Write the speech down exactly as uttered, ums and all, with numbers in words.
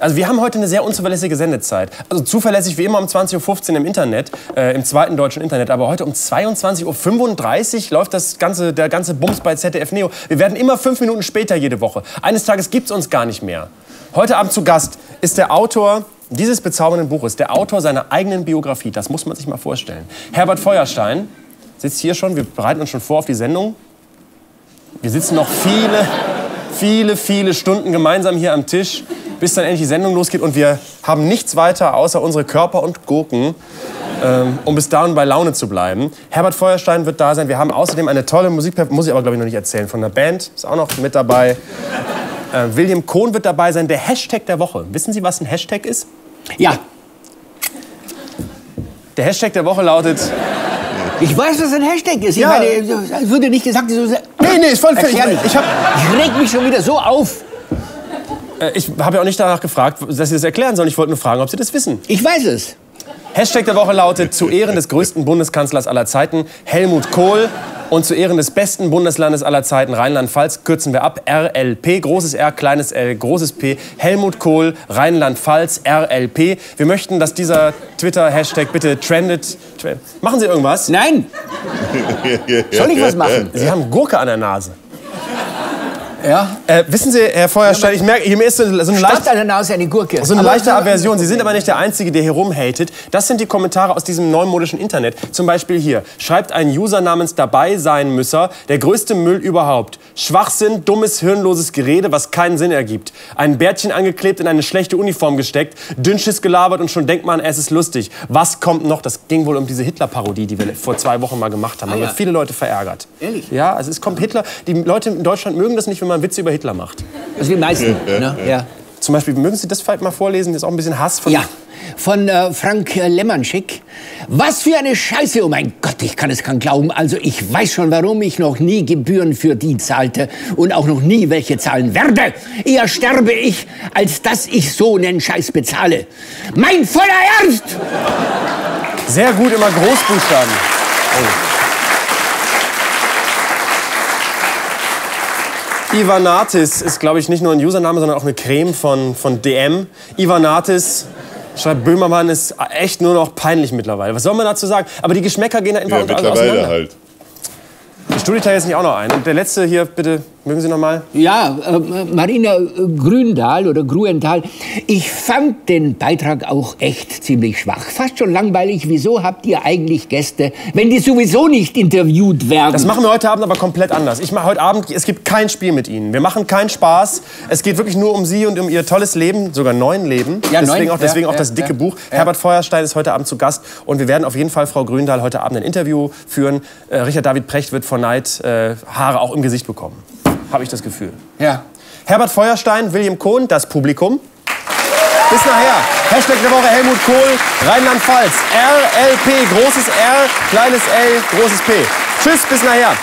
Also wir haben heute eine sehr unzuverlässige Sendezeit. Also zuverlässig wie immer um zwanzig Uhr fünfzehn im Internet, äh, im zweiten deutschen Internet. Aber heute um zweiundzwanzig Uhr fünfunddreißig läuft das ganze, der ganze Bums bei Z D F Neo. Wir werden immer fünf Minuten später jede Woche. Eines Tages gibt's uns gar nicht mehr. Heute Abend zu Gast ist der Autor dieses bezaubernden Buches, der Autor seiner eigenen Biografie. Das muss man sich mal vorstellen. Herbert Feuerstein sitzt hier schon. Wir bereiten uns schon vor auf die Sendung. Wir sitzen noch viele, viele, viele Stunden gemeinsam hier am Tisch, bis dann endlich die Sendung losgeht. Und wir haben nichts weiter außer unsere Körper und Gurken, ähm, um bis dahin bei Laune zu bleiben. Herbert Feuerstein wird da sein. Wir haben außerdem eine tolle Musik, muss ich aber, glaube ich, noch nicht erzählen, von einer Band. Ist auch noch mit dabei. Äh, William Kohn wird dabei sein. Der Hashtag der Woche. Wissen Sie, was ein Hashtag ist? Ja. Der Hashtag der Woche lautet... Ich weiß, was ein Hashtag ist. Ja. Ich meine, es würde nicht gesagt... So nee, nee, ist voll fertig. Ich, ich reg mich schon wieder so auf. Äh, ich habe ja auch nicht danach gefragt, dass Sie das erklären sollen. Ich wollte nur fragen, ob Sie das wissen. Ich weiß es. Hashtag der Woche lautet, zu Ehren des größten Bundeskanzlers aller Zeiten, Helmut Kohl, und zu Ehren des besten Bundeslandes aller Zeiten, Rheinland-Pfalz, kürzen wir ab, R L P, großes R, kleines L, großes P, Helmut Kohl, Rheinland-Pfalz, R L P. Wir möchten, dass dieser Twitter-Hashtag bitte trendet. Machen Sie irgendwas? Nein! Soll ich was machen? Sie haben Gurke an der Nase. Ja. Äh, wissen Sie, Herr Feuerstein, ich merke, hier ist so eine, so eine, leicht, eine, Nase, eine, Gurke. So eine leichte Aversion. Sie sind aber nicht der Einzige, der hier rumhatet. Das sind die Kommentare aus diesem neumodischen Internet. Zum Beispiel hier schreibt ein User namens Dabeisein-Müsser, der größte Müll überhaupt. Schwachsinn, dummes, hirnloses Gerede, was keinen Sinn ergibt. Ein Bärtchen angeklebt, in eine schlechte Uniform gesteckt, Dünnschiss gelabert und schon denkt man, es ist lustig. Was kommt noch? Das ging wohl um diese Hitler-Parodie, die wir vor zwei Wochen mal gemacht haben. Da haben wir viele Leute verärgert. Ehrlich? Ja, also es kommt Hitler. Die Leute in Deutschland mögen das nicht, wenn man Witze über Hitler macht. Das sind die meisten, ne? Ja. Zum Beispiel, mögen Sie das vielleicht mal vorlesen? Das ist auch ein bisschen Hass von... Ja, von äh, Frank Lemanschick. Was für eine Scheiße, oh mein Gott, ich kann es kaum glauben. Also ich weiß schon, warum ich noch nie Gebühren für die zahlte und auch noch nie welche zahlen werde. Eher sterbe ich, als dass ich so einen Scheiß bezahle. Mein voller Ernst! Sehr gut, immer Großbuchstaben. Oh. Ivanatis ist, glaube ich, nicht nur ein Username, sondern auch eine Creme von, von D M. Ivanatis, schreibt Böhmermann, ist echt nur noch peinlich mittlerweile. Was soll man dazu sagen? Aber die Geschmäcker gehen da einfach ja, unter mittlerweile auseinander. Halt. Ich studiere da jetzt nicht auch noch ein. Und der letzte hier, bitte, mögen Sie noch mal? Ja, äh, Marina Grünthal oder Gruenthal. Ich fand den Beitrag auch echt ziemlich schwach. Fast schon langweilig. Wieso habt ihr eigentlich Gäste, wenn die sowieso nicht interviewt werden? Das machen wir heute Abend aber komplett anders. Ich mache heute Abend, es gibt kein Spiel mit Ihnen. Wir machen keinen Spaß. Es geht wirklich nur um Sie und um Ihr tolles Leben, sogar neun Leben. Ja, deswegen neun, auch, deswegen ja, auch das dicke ja, Buch. Ja. Herbert Feuerstein ist heute Abend zu Gast. Und wir werden auf jeden Fall Frau Grünthal heute Abend ein Interview führen. Äh, Richard David Precht wird von Neid, äh, Haare auch im Gesicht bekommen. Habe ich das Gefühl. Ja. Herbert Feuerstein, William Kohn, das Publikum. Bis nachher. Hashtag der Woche Helmut Kohl, Rheinland-Pfalz. R L P, großes R, kleines L, großes P. Tschüss, bis nachher.